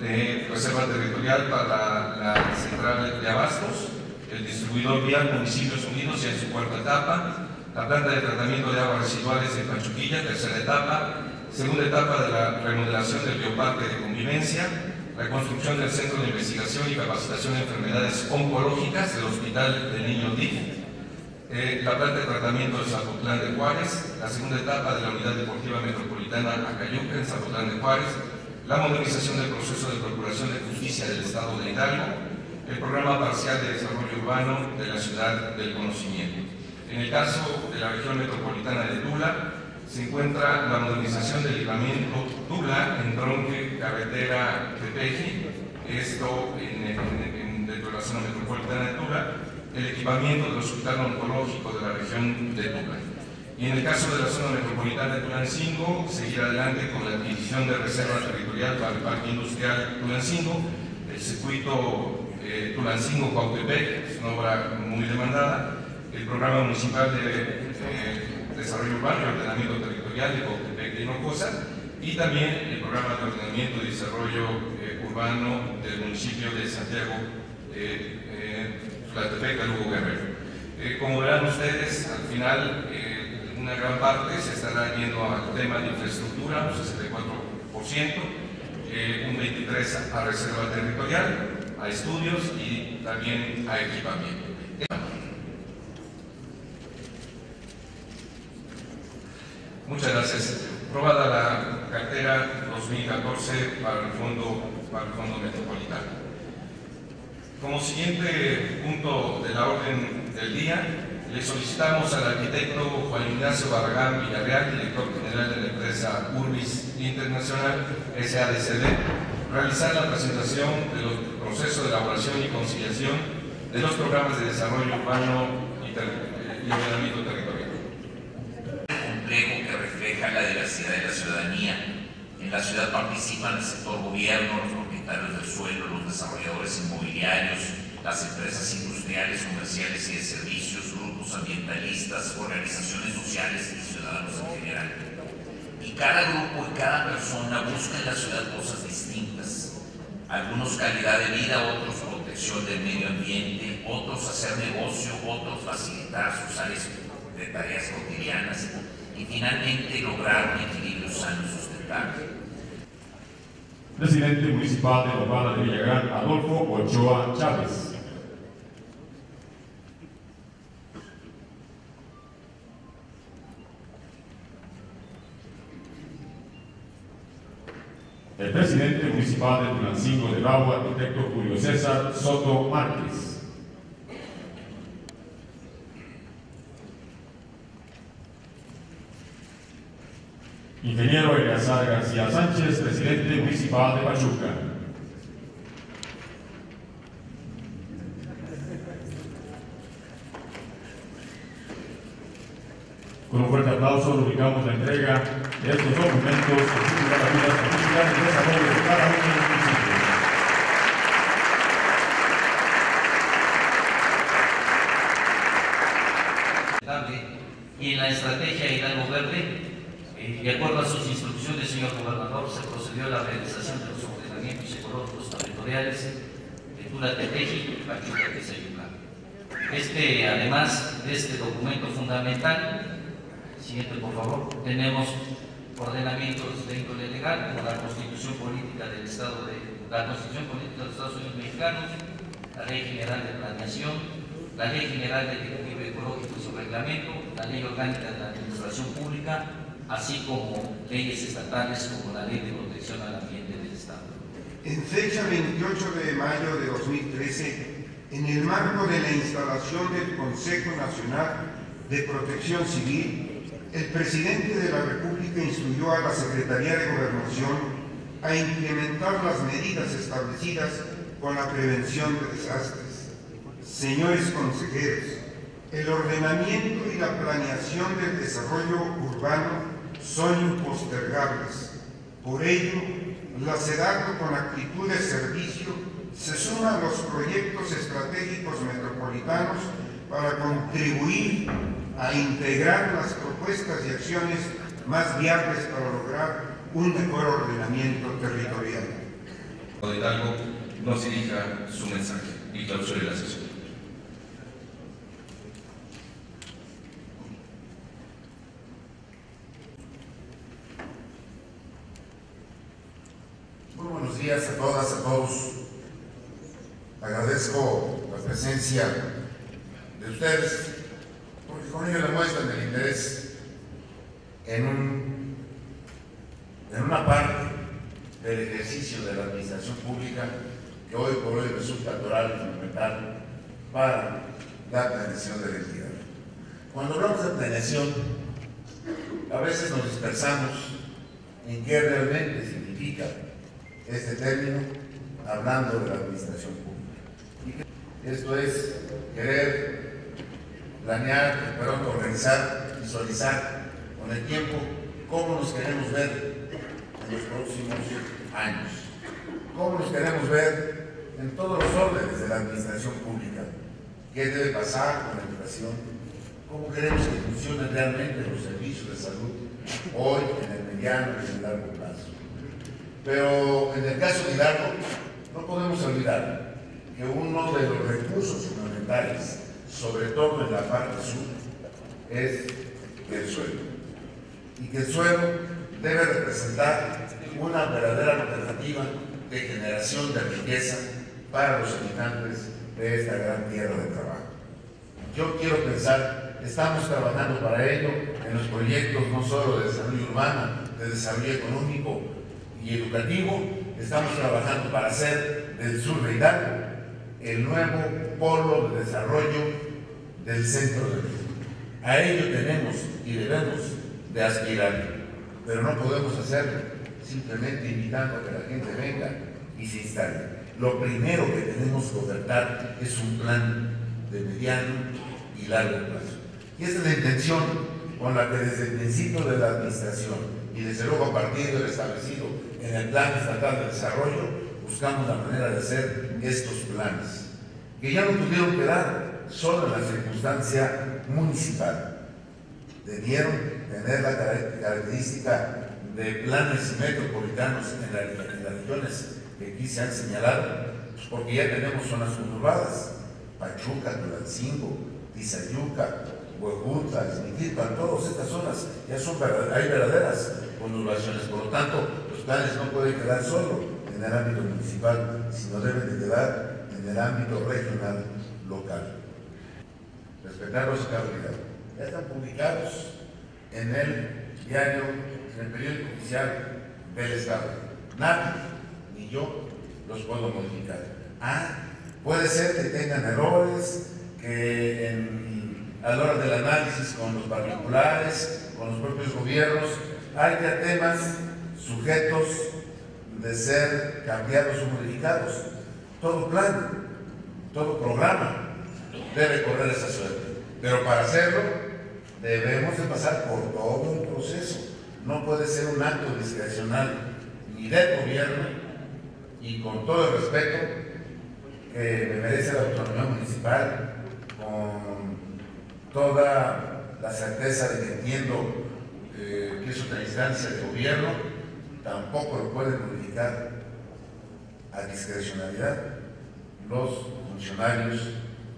de reserva territorial para la central de abastos, el distribuidor vial Municipios Unidos en su cuarta etapa, la planta de tratamiento de aguas residuales de Panchuquilla, tercera etapa, segunda etapa de la remodelación del bioparque de convivencia, la construcción del centro de investigación y capacitación de enfermedades oncológicas del Hospital del Niño DIF, la planta de tratamiento de Zapotlán de Juárez, la segunda etapa de la unidad deportiva metropolitana Acayuca en Zapotlán de Juárez, la modernización del proceso de procuración de justicia del Estado de Hidalgo, el programa parcial de desarrollo urbano de la ciudad del conocimiento. En el caso de la región metropolitana de Tula, se encuentra la modernización del libramiento Tula en tronque carretera Tepeji, esto dentro de la zona metropolitana de Tula, el equipamiento del hospital oncológico de la región de Tula. Y en el caso de la zona metropolitana de Tulancingo, seguir adelante con la adquisición de reserva territorial para el parque industrial Tulancingo, el circuito Tulancingo-Cuautepec, es una obra muy demandada, el programa municipal de desarrollo urbano y ordenamiento territorial de Cuautepec de Hinojosa, y también el programa de ordenamiento y desarrollo urbano del municipio de Santiago Tlatepec de Lugo Guerrero. Como verán ustedes, al final una gran parte se estará yendo al tema de infraestructura, un 64%, un 23% a reserva territorial, a estudios y también a equipamiento. Muchas gracias. Aprobada la cartera 2014 para el Fondo Metropolitano. Como siguiente punto de la orden del día, le solicitamos al arquitecto Juan Ignacio Barragán Villarreal, director general de la empresa URBIS Internacional SADCD, realizar la presentación de los procesos de elaboración y conciliación de los programas de desarrollo urbano y ordenamiento territorial. Complejo que refleja la diversidad de la ciudadanía. En la ciudad participan el sector gobierno, los propietarios del suelo, los desarrolladores inmobiliarios, las empresas industriales, comerciales y de servicios, grupos ambientalistas, organizaciones sociales y ciudadanos en general. Y cada grupo y cada persona busca en la ciudad cosas distintas. Algunos calidad de vida, otros protección del medio ambiente, otros hacer negocio, otros facilitar sus áreas de tareas cotidianas y finalmente lograr un equilibrio sano y sustentable. Presidente Municipal de Urbana de Villagrán, Adolfo Ochoa Chávez. El Presidente Municipal de Tulancingo de Bravo, arquitecto Julio César Soto Márquez. Ingeniero Elasar García Sánchez, presidente municipal de Pachuca. Con un fuerte aplauso ubicamos la entrega de estos documentos que sirven para las familias y desarrollo de cada uno de los municipios. Y en la estrategia Hidalgo Verde, de acuerdo a sus instrucciones, señor gobernador, se procedió a la realización de los ordenamientos ecológicos territoriales de Tula-Tepeji, Pachuca, Tezayuca. Además de este documento fundamental, siguiente por favor, tenemos ordenamientos de índole legal como la Constitución Política del Estado de los Estados Unidos Mexicanos, la Ley General de Planeación, la Ley General de Equilibrio Ecológico y su Reglamento, la Ley Orgánica de la Administración Pública, así como leyes estatales como la Ley de Protección al Ambiente del Estado. En fecha 28 de mayo de 2013, en el marco de la instalación del Consejo Nacional de Protección Civil, el Presidente de la República instruyó a la Secretaría de Gobernación a implementar las medidas establecidas con la prevención de desastres. Señores consejeros, el ordenamiento y la planeación del desarrollo urbano son impostergables. Por ello, la CEDAC con actitud de servicio se suma a los proyectos estratégicos metropolitanos para contribuir a integrar las propuestas y acciones más viables para lograr un mejor ordenamiento territorial. de Hidalgo nos dirija su mensaje y clausure la sesión. Muy buenos días a todas, a todos. Agradezco la presencia de ustedes, porque con ello demuestran el interés en una parte del ejercicio de la administración pública que hoy por hoy resulta natural y fundamental para la planeación de la entidad. Cuando hablamos de planeación, a veces nos dispersamos en qué realmente significa este término hablando de la administración pública. Esto es querer planear, pero organizar, visualizar con el tiempo cómo nos queremos ver en los próximos años, cómo nos queremos ver en todos los órdenes de la administración pública, qué debe pasar con la educación, cómo queremos que funcionen realmente los servicios de salud hoy, en el mediano y en el largo plazo. Pero en el caso de Hidalgo, no podemos olvidar que uno de los recursos fundamentales, sobre todo en la parte sur, es el suelo, y que el suelo debe representar una verdadera alternativa de generación de riqueza para los habitantes de esta gran tierra de trabajo. Yo quiero pensar, estamos trabajando para ello en los proyectos no solo de desarrollo urbano, de desarrollo económico y educativo, estamos trabajando para hacer del sur de Hidalgo el nuevo polo de desarrollo del centro de México. A ello tenemos y debemos de aspirar. Pero no podemos hacerlo simplemente invitando a que la gente venga y se instale. Lo primero que tenemos que ofertar es un plan de mediano y largo plazo. Y esa es la intención con la que desde el principio de la administración y desde luego a partir del establecido en el Plan Estatal de Desarrollo, buscamos la manera de hacer estos planes, que ya no pudieron quedar solo en la circunstancia municipal. Debieron tener la característica de planes metropolitanos en las regiones que aquí se han señalado, pues porque ya tenemos zonas conurbadas: Pachuca, Tulancingo, Tizayuca, Huejutla, Izmiquilpan, todas estas zonas ya son, hay verdaderas conurbaciones. Por lo tanto, los planes no pueden quedar solo en el ámbito municipal, sino deben de quedar en el ámbito regional, local. Respetar los caballeros. Ya están publicados en el diario, en el periódico oficial del Estado. Nadie, ni yo, los puedo modificar. Puede ser que tengan errores, que a la hora del análisis con los particulares, con los propios gobiernos, haya temas sujetos de ser cambiados o modificados. Todo plan, todo programa debe correr esa suerte. Pero para hacerlo, debemos de pasar por todo un proceso. No puede ser un acto discrecional ni del gobierno, y con todo el respeto que me merece la autonomía municipal, con toda la certeza de que entiendo que es otra instancia de gobierno, tampoco lo pueden modificar a discrecionalidad los funcionarios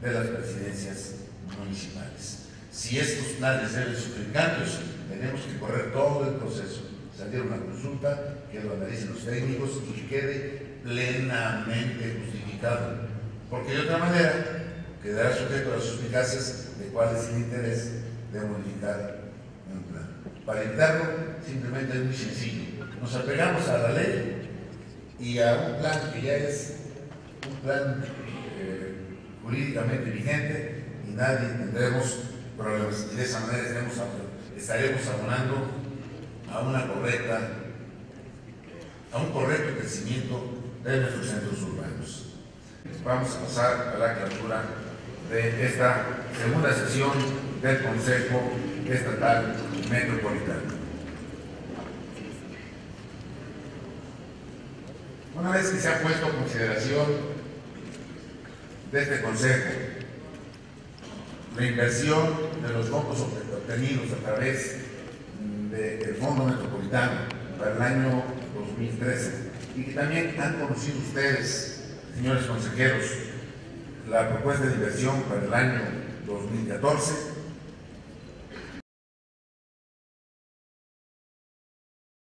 de las presidencias municipales. Si estos planes deben sufrir cambios, tenemos que correr todo el proceso, salir una consulta, que lo analicen los técnicos y que quede plenamente justificado, porque de otra manera quedará sujeto a las suspicacias de cuál es el interés de modificar un plan. Para evitarlo, simplemente es muy sencillo: nos apegamos a la ley y a un plan que ya es un plan jurídicamente vigente, nadie tendremos problemas, y de esa manera estaremos abonando a un correcto crecimiento de nuestros centros urbanos. Vamos a pasar a la clausura de esta segunda sesión del Consejo Estatal Metropolitano. Una vez que se ha puesto en consideración de este Consejo la inversión de los fondos obtenidos a través del Fondo Metropolitano para el año 2013, y que también han conocido ustedes, señores consejeros, la propuesta de inversión para el año 2014,